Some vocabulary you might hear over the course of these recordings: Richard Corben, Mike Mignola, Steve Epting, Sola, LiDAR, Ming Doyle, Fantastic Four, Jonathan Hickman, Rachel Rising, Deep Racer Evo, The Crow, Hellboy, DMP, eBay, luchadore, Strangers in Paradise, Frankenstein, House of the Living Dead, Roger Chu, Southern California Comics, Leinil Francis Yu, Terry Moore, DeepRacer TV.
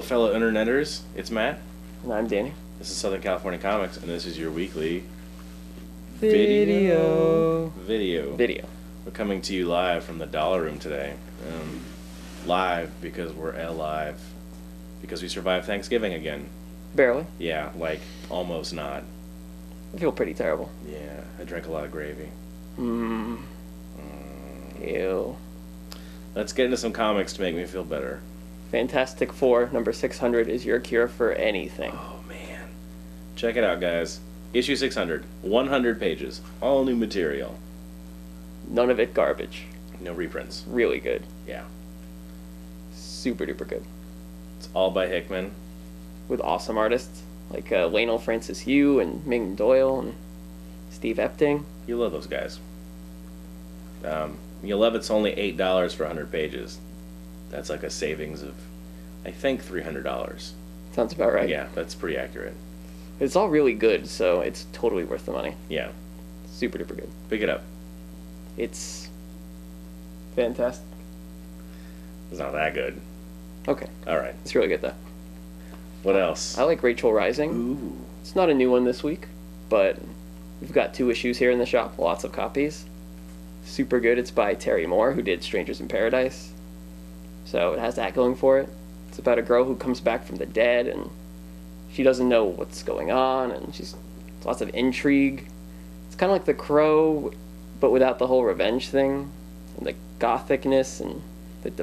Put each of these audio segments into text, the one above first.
Hello, fellow interneters. It's Matt. And I'm Danny. This is Southern California Comics, and this is your weekly video. We're coming to you live from the Dollar Room today. Live because we're alive. Because we survived Thanksgiving again. Barely. Yeah, like almost not. I feel pretty terrible. Yeah, I drank a lot of gravy. Ew. Let's get into some comics to make me feel better. Fantastic Four, number 600, is your cure for anything. Oh, man. Check it out, guys. Issue 600, 100 pages, all new material. None of it garbage. No reprints. Really good. Yeah. Super duper good. It's all by Hickman. With awesome artists like Leinil Francis Yu and Ming Doyle and Steve Epting. You love those guys. You'll love it's only $8 for 100 pages. That's like a savings of, I think, $300. Sounds about right. Yeah, that's pretty accurate. It's all really good, so it's totally worth the money. Yeah. Super duper good. Pick it up. It's fantastic. It's not that good. Okay. All right. It's really good, though. What else? I like Rachel Rising. Ooh. It's not a new one this week, but we've got two issues here in the shop. Lots of copies. Super good. It's by Terry Moore, who did Strangers in Paradise. So it has that going for it. It's about a girl who comes back from the dead, and she doesn't know what's going on, and she's lots of intrigue. It's kind of like The Crow, but without the whole revenge thing, and the gothicness, and it's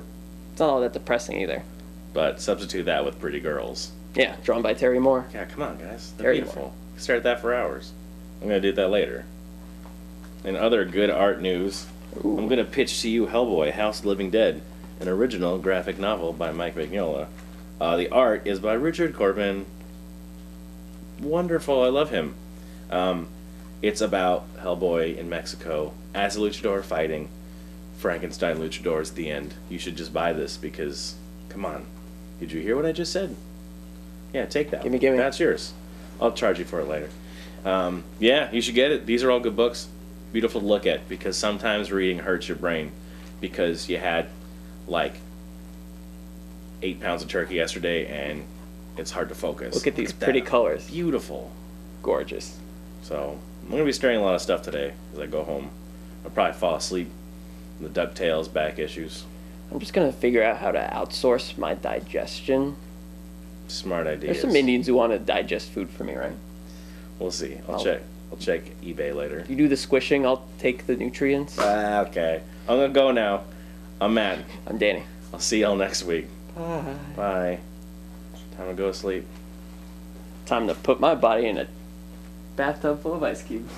not all that depressing either. But substitute that with pretty girls. Yeah, drawn by Terry Moore. Yeah, come on, guys. They're beautiful. We could stare at that for hours. I'm going to do that later. In other good art news, ooh. I'm going to pitch to you Hellboy, House of the Living Dead, an original graphic novel by Mike Mignola. The art is by Richard Corben. Wonderful, I love him. It's about Hellboy in Mexico as a luchador fighting Frankenstein luchadors at the end. You should just buy this because, come on, did you hear what I just said? Yeah, take that. Give me. That's yours. I'll charge you for it later. Yeah, you should get it. These are all good books. Beautiful to look at because sometimes reading hurts your brain because you had like 8 pounds of turkey yesterday, and it's hard to focus. Look at these pretty colors. Beautiful. Gorgeous. So, I'm going to be staring at a lot of stuff today as I go home. I'll probably fall asleep in the DuckTales back issues. I'm just going to figure out how to outsource my digestion. Smart idea. There's some Indians who want to digest food for me, right? We'll see. I'll check eBay later. You do the squishing, I'll take the nutrients. Okay. I'm going to go now. I'm Matt. I'm Danny. I'll see y'all next week. Bye. Bye. Time to go to sleep. Time to put my body in a bathtub full of ice cubes.